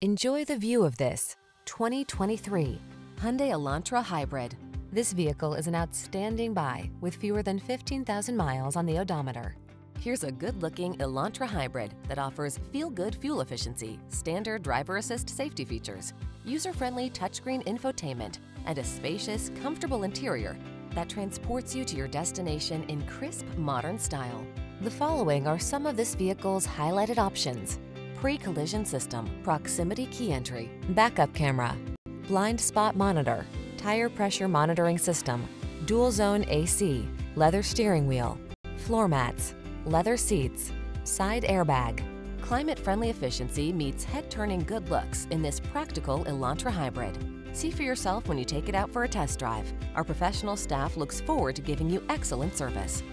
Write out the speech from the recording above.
Enjoy the view of this 2023 Hyundai Elantra Hybrid. This vehicle is an outstanding buy with fewer than 15,000 miles on the odometer. Here's a good-looking Elantra Hybrid that offers feel-good fuel efficiency, standard driver assist safety features, user-friendly touchscreen infotainment, and a spacious, comfortable interior that transports you to your destination in crisp, modern style. The following are some of this vehicle's highlighted options: pre-collision system, proximity key entry, backup camera, blind spot monitor, tire pressure monitoring system, dual zone AC, leather steering wheel, floor mats, leather seats, side airbag. Climate-friendly efficiency meets head-turning good looks in this practical Elantra Hybrid. See for yourself when you take it out for a test drive. Our professional staff looks forward to giving you excellent service.